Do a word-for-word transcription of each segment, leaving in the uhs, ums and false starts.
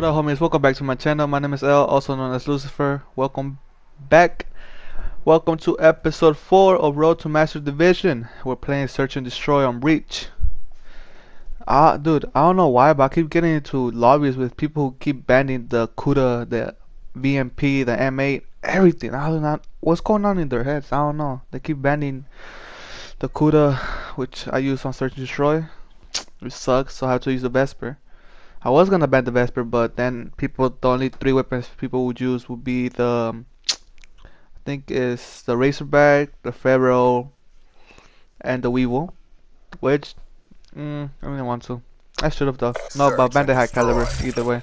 What up, homies? Welcome back to my channel. My name is L, also known as Lucifer. Welcome back. Welcome to episode four of Road to Master Division. We're playing Search and Destroy on Reach. Ah, dude, I don't know why, but I keep getting into lobbies with people who keep banning the Kuda, the V M P, the M eight, everything. I don't know what's going on in their heads. I don't know. They keep banning the Kuda, which I use on Search and Destroy. It sucks, so I have to use the Vesper. I was gonna ban the Vesper, but then people, the only three weapons people would use would be the, I think is the Razorback, the Pharaoh, and the Weevil, which mm, I didn't want to. I should have though. No, but ban the high caliber either way.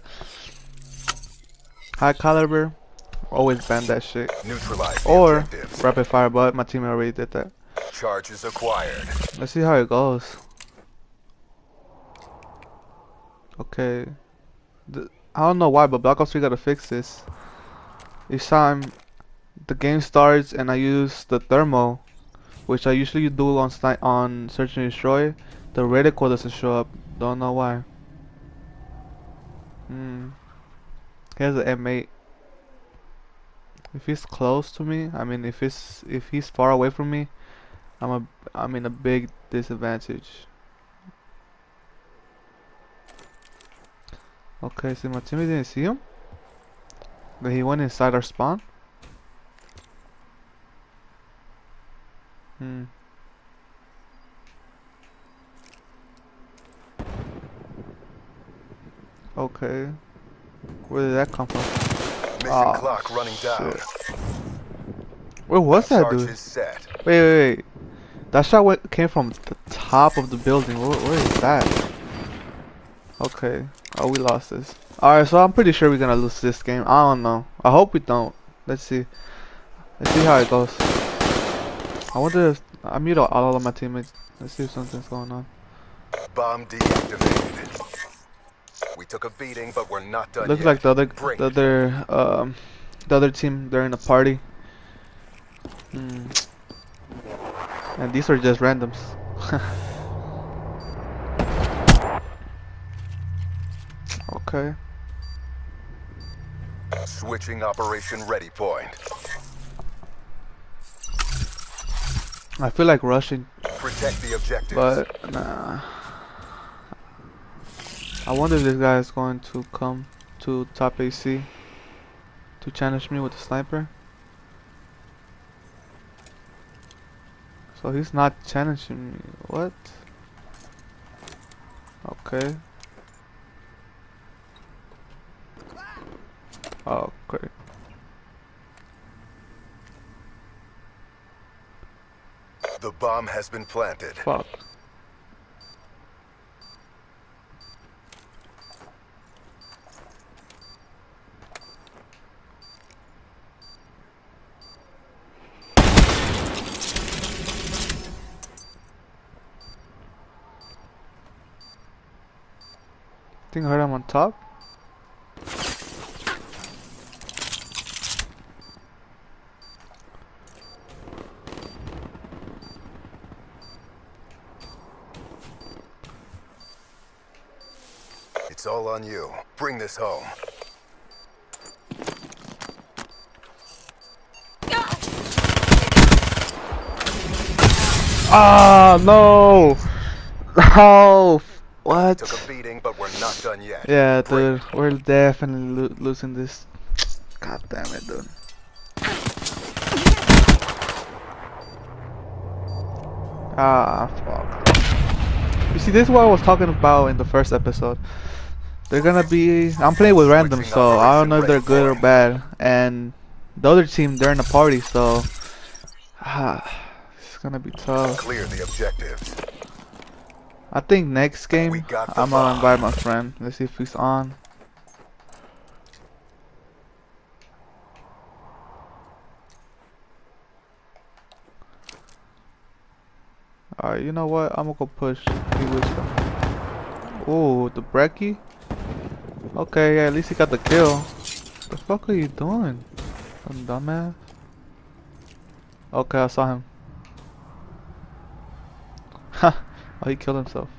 High caliber, always ban that shit. Neutralize or objectives. Rapid fire, but my team already did that. Charges acquired. Let's see how it goes. Okay, the, I don't know why, but Black Ops three gotta fix this. Each time the game starts and I use the thermal, which I usually do on on Search and Destroy, the reticle doesn't show up. Don't know why. Hmm. Here's the M eight. If he's close to me, I mean, if he's if he's far away from me, I'm a I'm in a big disadvantage. Okay, so my teammate didn't see him. Then he went inside our spawn. Hmm. Okay. Where did that come from? Mission oh, clock running down. Shit. Where was that, dude? Wait, wait, wait. That shot went, came from the top of the building. Where, where is that? Okay. Oh, we lost this. Alright, so I'm pretty sure we're gonna lose this game. I don't know. I hope we don't. Let's see. Let's see how it goes. I wonder if I mute all, all of my teammates. Let's see if something's going on. Bomb deactivated. We took a beating, but we're not done. Looks yet. Like the other, the other, um, the other team. They're in a party. Hmm. And these are just randoms. Okay. Switching operation ready point. I feel like rushing. Protect the objectives. But nah. I wonder if this guy is going to come to top A C to challenge me with a sniper. So he's not challenging me. What? Okay. Okay. The bomb has been planted. Fuck. I think I heard him on top. It's all on you. Bring this home. Ah, no! Oh, what? Took a beating, but we're not done yet. Yeah, dude, we're definitely lo losing this. God damn it, dude. Ah, fuck. You see, this is what I was talking about in the first episode. They're gonna be... I'm playing with random, so I don't know if they're good or bad. And the other team, they're in a party, so... Ah, it's gonna be tough. Clear the objectives. I think next game, I'm gonna invite my friend. Let's see if he's on. Alright, you know what? I'm gonna go push. Ooh, the Brecci? Okay, yeah, at least he got the kill. What the fuck are you doing? Some dumbass. Okay, I saw him. Ha! Oh, he killed himself.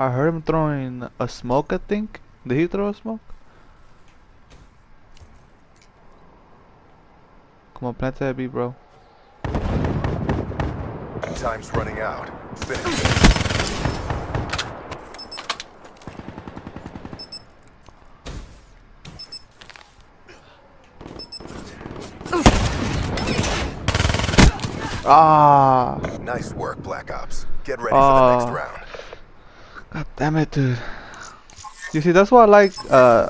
I heard him throwing a smoke, I think. Did he throw a smoke? Come on, plant that B, bro. Time's running out. Finish. Ah! Nice work, Black Ops. Get ready ah. for the next round. God damn it, dude. You see, that's why I like uh,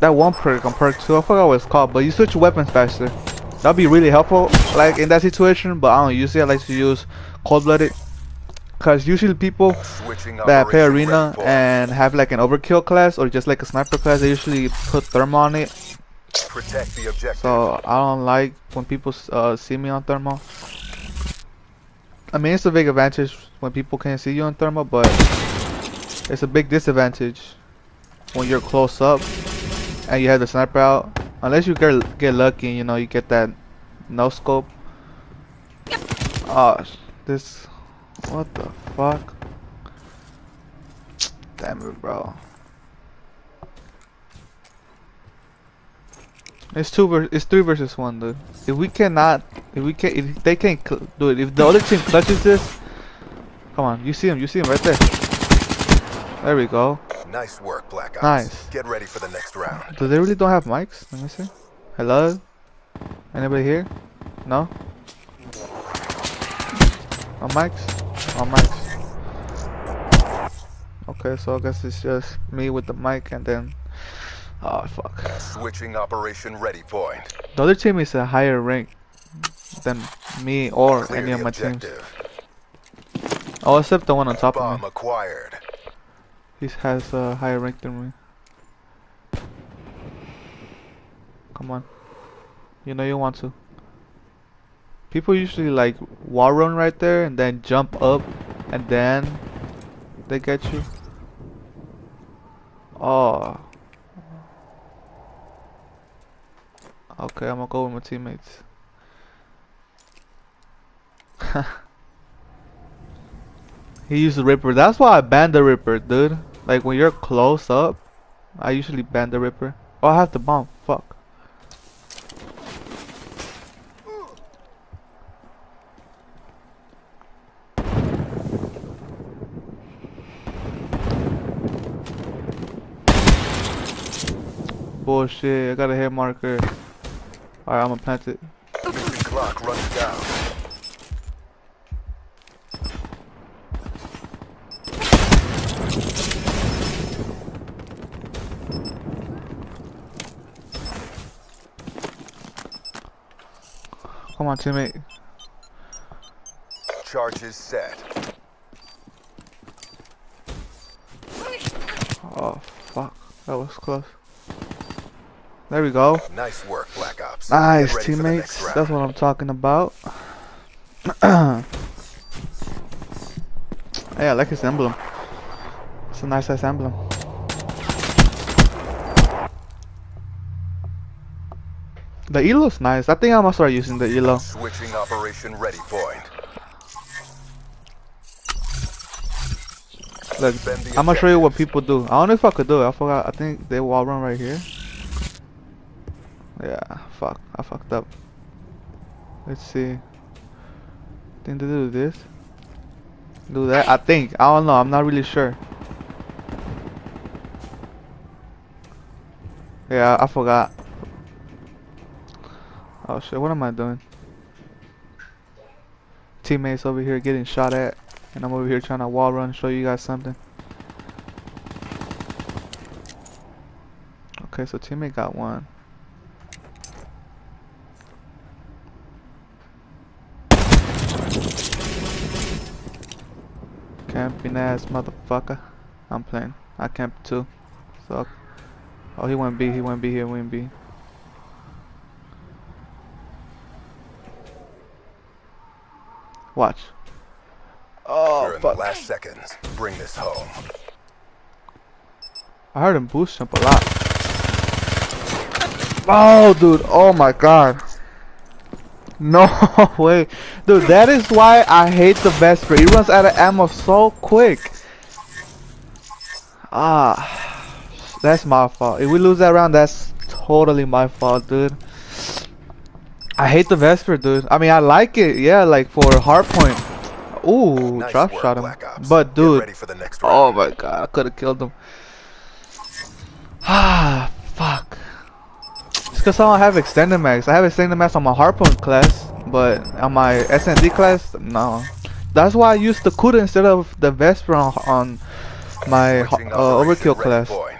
that one perk on perk two. I forgot what it's called, but you switch weapons faster. That'd be really helpful, like in that situation. But I don't know, usually I like to use cold-blooded, cause usually people that play Arena and have like an overkill class or just like a sniper class, they usually put thermal on it. Protect the objective. So I don't like when people uh, see me on thermal. I mean, it's a big advantage when people can't see you on thermal, but it's a big disadvantage when you're close up and you have the sniper out. Unless you get, get lucky, you know, you get that no scope. Oh, this. What the fuck? Damn it, bro. It's two. Ver it's three versus one, dude. If we cannot, if we can't, if they can't do it, if the other team clutches this, come on. You see him. You see him right there. There we go. Nice work, Black Ops. Nice. Get ready for the next round. Do they really don't have mics? Let me see. Hello? Anybody here? No? No mics? No mics. Okay, so I guess it's just me with the mic and then... Oh, fuck. Switching operation ready point. The other team is a higher rank than me or Clear any of my objective. teams. Oh, except the one on top Bomb of me. Acquired. He has a higher rank than me. Come on. You know you want to. People usually like wall run right there and then jump up and then they get you. Oh. Okay, I'm gonna go with my teammates. He used the Ripper. That's why I banned the Ripper, dude. Like when you're close up, I usually ban the Ripper. Oh, I have to bomb. Fuck. Bullshit. I got a hit marker. Alright, I'm gonna plant it. Missing clock runs down. Come on, teammate. Charge is set. Oh fuck, that was close. There we go. Nice work, Black Ops. Nice, teammates. That's what I'm talking about. Yeah, I like his emblem. It's a nice ass emblem. The elo's nice. I think I'm gonna start using the elo. Switching operation ready point. Look, I'm gonna show you what people do. I don't know if I could do it. I forgot. I think they wall run right here. Yeah, fuck. I fucked up. Let's see. I think they do this. Do that. I think. I don't know. I'm not really sure. Yeah, I forgot. Oh shit, what am I doing? Teammates over here getting shot at, and I'm over here trying to wall run and show you guys something. Okay, so teammate got one. Camping ass motherfucker. I'm playing. I camped too. So, oh, he went B, he went B, he went B. Watch. Oh, in the last seconds. Bring this home. I heard him boost jump a lot. Oh, dude. Oh my God. No way, dude. That is why I hate the Vesper. He runs out of ammo so quick. Ah, that's my fault. If we lose that round, that's totally my fault, dude. I hate the Vesper, dude. I mean, I like it, yeah, like for hardpoint. Ooh, nice drop work, shot him. But dude, ready for the next round. Oh my god, I could have killed him. Ah, fuck. It's because I don't have extended max. I have extended max on my hardpoint class, but on my S N D class, no. That's why I used the Kuda instead of the Vesper on, on my uh, overkill class. Point.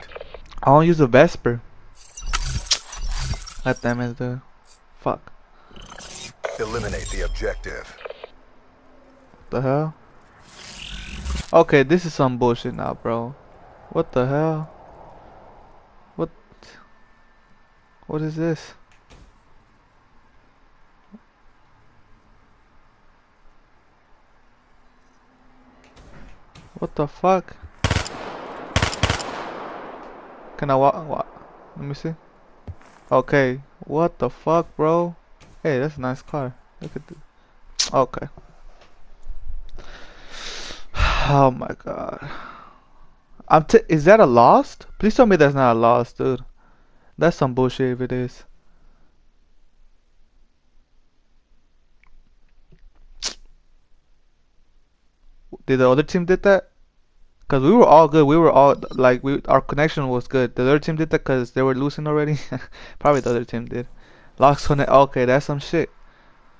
I don't use the Vesper. God damn it, dude. Fuck. Eliminate the objective. The hell? Okay, this is some bullshit now, bro. What the hell? What? What is this? What the fuck? Can I walk? Wa Let me see. Okay. What the fuck, bro? Hey, that's a nice car. Look at this. Okay. Oh my god. I'm t is that a lost? Please tell me that's not a lost, dude. That's some bullshit if it is. Did the other team did that? Cause we were all good. We were all like we our connection was good. The other team did that cause they were losing already. Probably the other team did. Lost on it. Okay, that's some shit.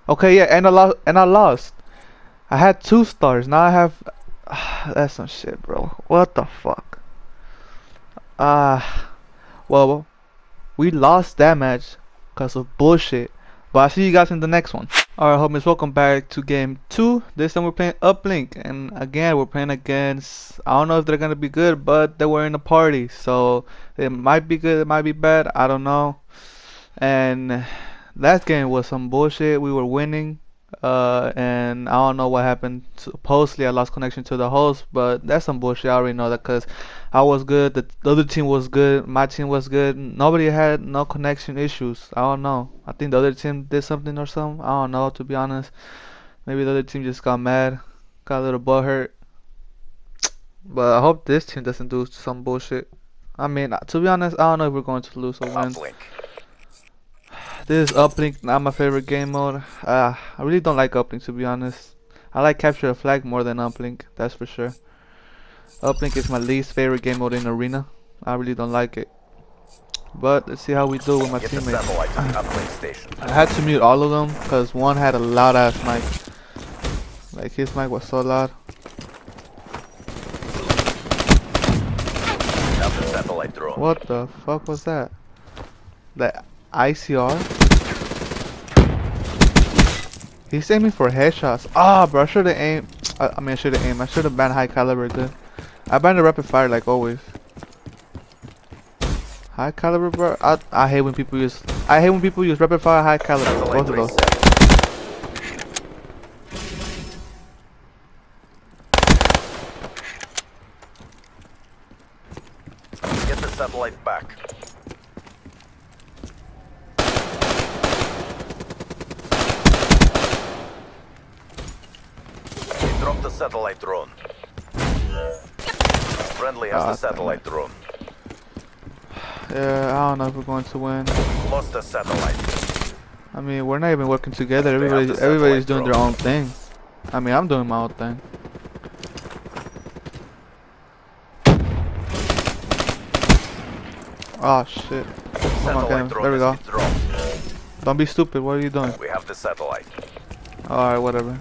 Okay, yeah, and I lost. And I lost. I had two stars. Now I have. That's some shit, bro. What the fuck? Ah, uh, well, we lost that match because of bullshit. But I'll see you guys in the next one. Alright, homies, welcome back to game two. This time we're playing Uplink, and again we're playing against, I don't know if they're gonna be good, but they were in a party, so it might be good, it might be bad, I don't know. And last game was some bullshit. We were winning. Uh, and I don't know what happened. Supposedly I lost connection to the host, but that's some bullshit. I already know that because I was good, the, the other team was good, my team was good, nobody had no connection issues. I don't know, I think the other team did something or something, I don't know, to be honest. Maybe the other team just got mad, got a little butt hurt, but I hope this team doesn't do some bullshit. I mean, to be honest, I don't know if we're going to lose or win. This is Uplink, not my favorite game mode. Uh, I really don't like Uplink, to be honest. I like Capture the Flag more than Uplink, that's for sure. Uplink is my least favorite game mode in Arena. I really don't like it. But let's see how we do with my teammates. I had to mute all of them because one had a loud ass mic. Like his mic was so loud. What the fuck was that? That I C R? He's aiming for headshots. Ah, oh, bro, I should've aimed. I, I mean, I should've aimed. I should've banned high caliber, dude. I banned the rapid fire like always. High caliber, bro. I I hate when people use. I hate when people use rapid fire, high caliber. Both of those. Get the satellite back. Satellite drone. Friendly has oh, the satellite drone. Yeah, I don't know if we're going to win. Lost the satellite. I mean, we're not even working together. Everybody, everybody's doing drone. their own thing. I mean, I'm doing my own thing. Oh shit! Oh my god! There we go. Don't be stupid. What are you doing? We have the satellite. All right, whatever.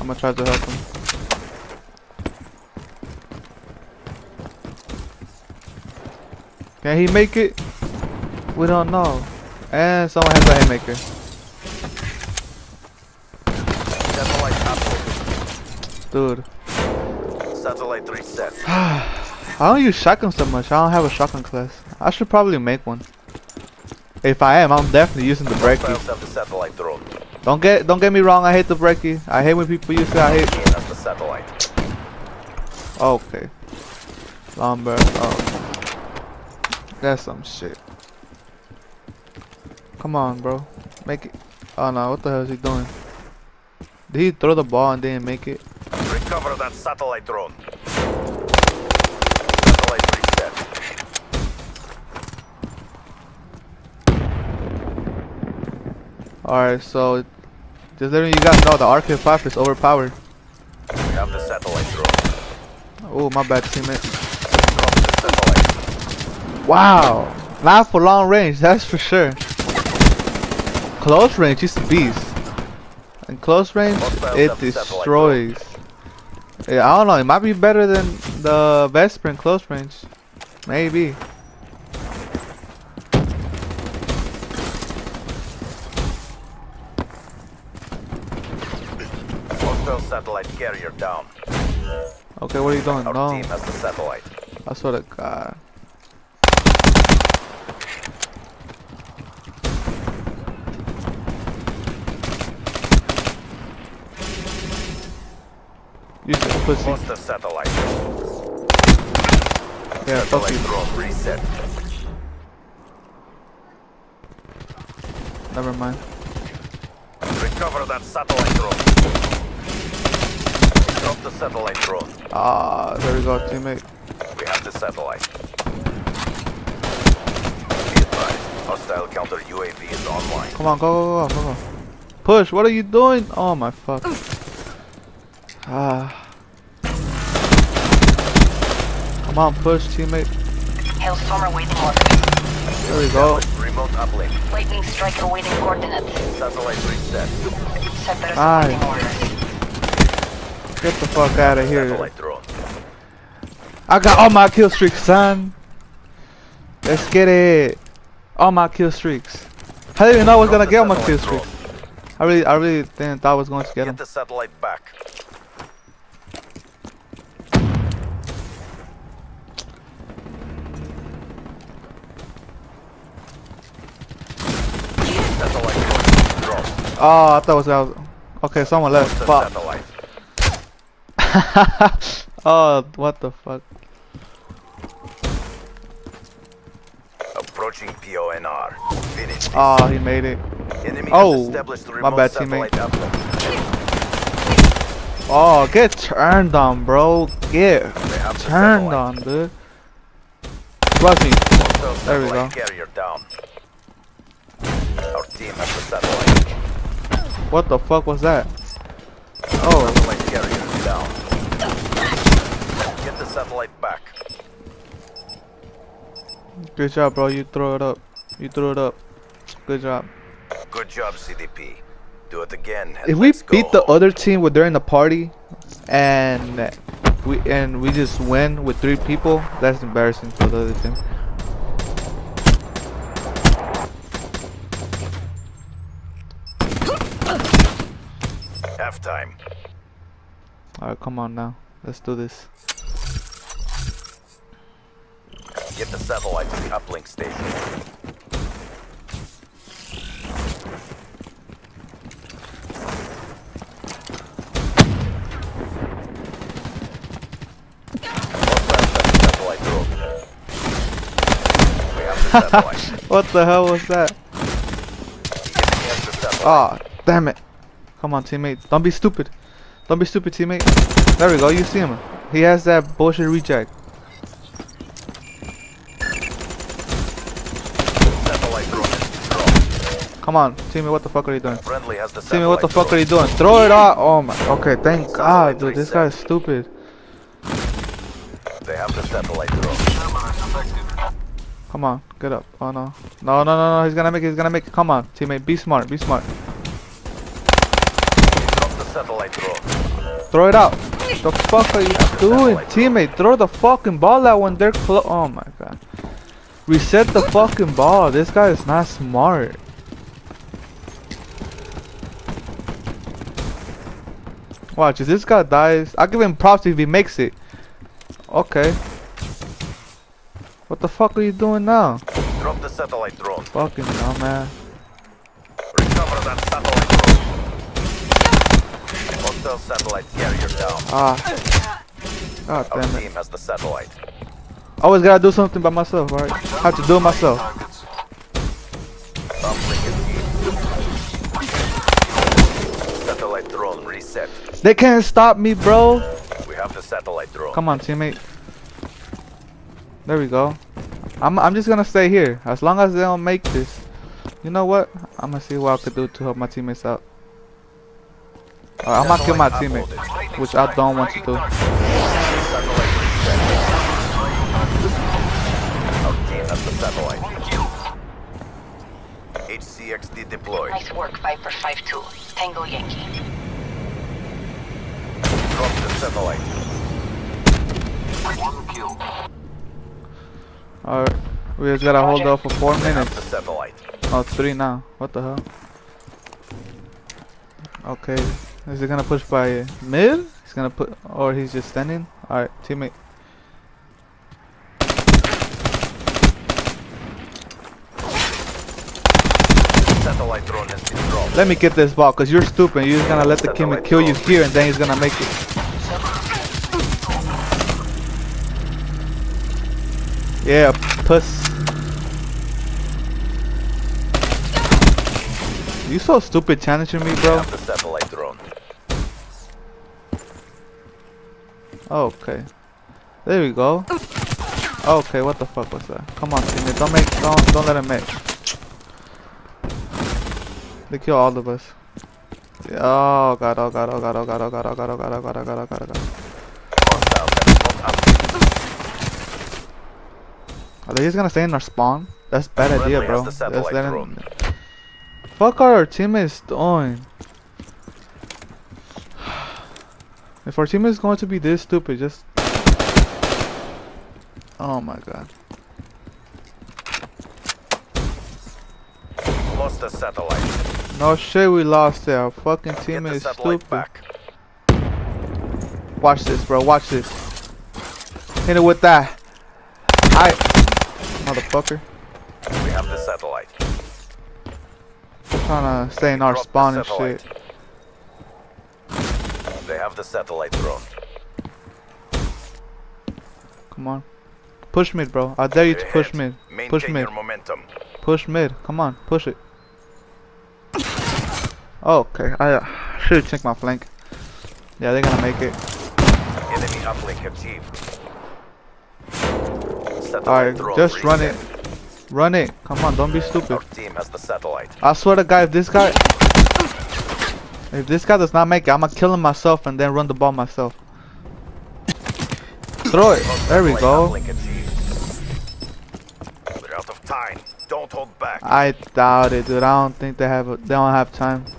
I'm gonna try to help him. Can he make it? We don't know. And someone has a haymaker. Satellite Dude. Satellite reset. I don't use shotgun so much. I don't have a shotgun class. I should probably make one. If I am, I'm definitely using the Brecci. Don't get don't get me wrong. I hate the Brecci. I hate when people use it. I hate. Okay. Lomber. Oh. That's some shit. Come on, bro. Make it. Oh no, what the hell is he doing? Did he throw the ball and didn't make it? Recover that satellite drone. Satellite Alright, so just letting you guys know the R K five is overpowered. We have the satellite drone. Oh, my bad, teammate. Wow, not for long range, that's for sure. Close range is a beast. In close range, it destroys. Yeah, I don't know, it might be better than the Vesper in close range. Maybe. Satellite carrier down. Okay, what are you doing? Our no. team has the satellite. I swear to God. You said pussy. Lost the satellite. Yeah, satellite drone reset. Never mind. Recover that satellite drone. Drop the satellite drone. Ah, there is our teammate. We have the satellite. Be advised, hostile counter U A V is online. Come on, go, go, go, go, go. Push, what are you doing? Oh my fuck. Ah. Come on, push, teammate. Hellstorm awaiting orders. There we go. Remote uplink. Lightning strike awaiting coordinates. Satellite reset. Settlers awaiting orders. Get the fuck out of here. I got all my kill streaks, son. Let's get it. All my kill streaks. I didn't even know I was gonna get all my kill streaks. I really, I really didn't thought I was going to get them. Get the satellite back. Oh, I thought it was, I was okay. Someone left. Fuck. Oh, what the fuck. Approaching P O N R. Finish. Oh, he made it. Enemy oh, my bad teammate. Oh, get turned on, bro. Get turned on, dude. Trust me. There we go. Our team has the satellite. What the fuck was that? Oh. Satellite carrier down. Get the satellite back. Good job, bro. You throw it up. You threw it up. Good job. Good job, C D P. Do it again. If we beat the other team with during the party, and we and we just win with three people, that's embarrassing for the other team. Halftime. Alright, come on now. Let's do this. Get the satellite to the uplink station. What the hell was that? Ah, oh, damn it. Come on, teammate. Don't be stupid. Don't be stupid, teammate. There we go. You see him. He has that bullshit reject. Come on, teammate. What the fuck are you doing? Teammate, what the fuck are you doing? Throw it out. Oh my. Okay, thank God, dude. This guy is stupid. They have the satellite drone. Come on, get up. Oh no. No, no, no, no. He's gonna make it. He's gonna make it. Come on, teammate. Be smart. Be smart. Throw it out. The fuck are you doing, teammate? Throw the fucking ball out when they're close. Oh my god. Reset the fucking ball. This guy is not smart. Watch, if this guy dies, I'll give him props if he makes it. Okay. What the fuck are you doing now? Drop the satellite drone. Fucking dumbass. Recover that satellite drone. Satellite carrier down. Ah. God damn it. Our team has the satellite. Always gotta do something by myself, alright? Have to do it myself. Satellite drone reset. They can't stop me, bro. We have the satellite drone. Come on, teammate. There we go. I'm I'm just gonna stay here as long as they don't make this. You know what? I'm gonna see what I could do to help my teammates out. Uh, I'm gonna kill my teammate, which I don't want to do. H C X D deployed. Nice work, Viper five two. Tango Yankee. Drop the satellite. One kill. Alright, we just gotta hold off for four minutes. Oh, three now. What the hell? Okay, is he gonna push by mid? He's gonna put, or he's just standing? Alright, teammate. Satellite drone has been dropped. Let me get this ball, cause you're stupid. You're just gonna let the teammate kill you here, and then he's gonna make it. Yeah, puss. You so stupid challenging me, bro. Okay. There we go. Okay, what the fuck was that? Come on, teammate. Don't make don't don't let him make. They kill all of us. Oh god, oh god, oh god, oh god, oh god, oh god, oh god, oh god, oh god, oh god, oh god. Are they just gonna stay in our spawn? That's a bad idea, bro. That's that. Fuck are our teammates doing? If our teammates going to be this stupid, just... Oh my god. Lost the satellite. No shit, we lost it. Our fucking teammate is stupid. Back. Watch this, bro. Watch this. Hit it with that. I... Motherfucker. We have the satellite. Trying to stay in our spawn and shit. They have the satellite drone. Come on, push mid, bro. I dare you to push mid. Push mid. Push mid. Come on, push it. Okay, I uh, should check my flank. Yeah, they're gonna make it. Enemy uplink achieved. Alright, just run it. Run it. Come on, don't be stupid. Our team has the satellite. I swear to God, if this guy... If this guy does not make it, I'm gonna kill him myself and then run the ball myself. Throw it. There we go. We're out of time. Don't hold back. I doubt it, dude. I don't think they have... A, they don't have time. Get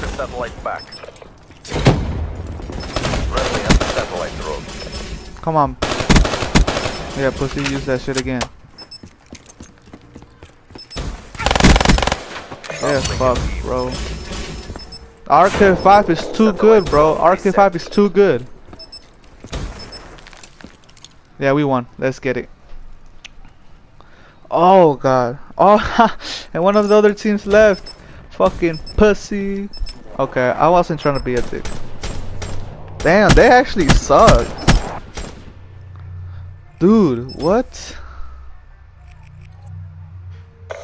the satellite back. Bradley has the satellite drone. Come on. Yeah, pussy, use that shit again. Yeah, fuck, bro. R K five is too good, bro. R K five is too good. Yeah, we won. Let's get it. Oh, God. Oh, and one of the other teams left. Fucking pussy. Okay, I wasn't trying to be a dick. Damn, they actually suck. Dude, what?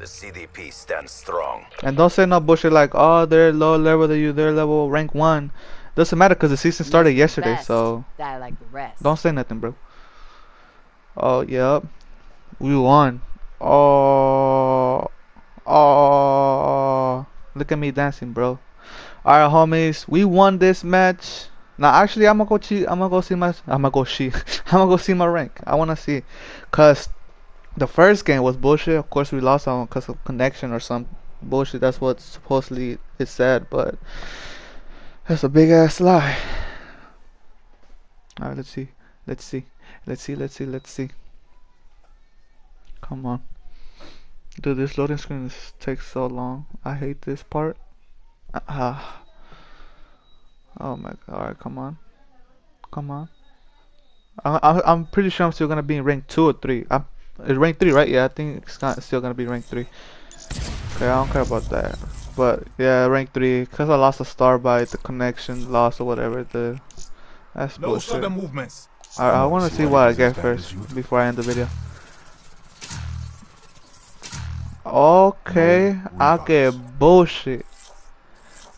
The C D P stands strong. And don't say no bullshit like, oh, they're low level, they're, they're level rank one. Doesn't matter because the season started yesterday, so I like the rest. Don't say nothing, bro. Oh, yep. We won. Oh, oh. Look at me dancing, bro. Alright, homies, we won this match. Now actually I'm gonna go cheat. I'm gonna go see my I'm gonna go cheat. I'm gonna go see my rank. I wanna see, cause the first game was bullshit. Of course we lost on cause of connection or some bullshit. That's what supposedly it said, but that's a big ass lie. Alright, let's see. Let's see. Let's see. Let's see. Let's see. Come on, dude. This loading screen is, takes so long. I hate this part. Ah. Uh, Oh my god, alright, come on. Come on. I, I, I'm pretty sure I'm still gonna be in rank two or three. I'm, it's rank three, right? Yeah, I think it's, not, it's still gonna be rank three. Okay, I don't care about that. But yeah, rank three. Because I lost a star by the connection, loss or whatever. The, that's no bullshit. Further movements. Alright, I wanna see what I get first before I end the video. Okay, I get bullshit.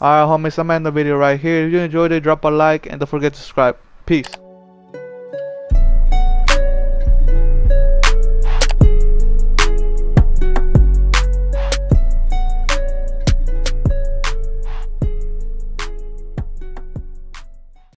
Alright homies, I'm gonna end the video right here. If you enjoyed it, drop a like and don't forget to subscribe. Peace.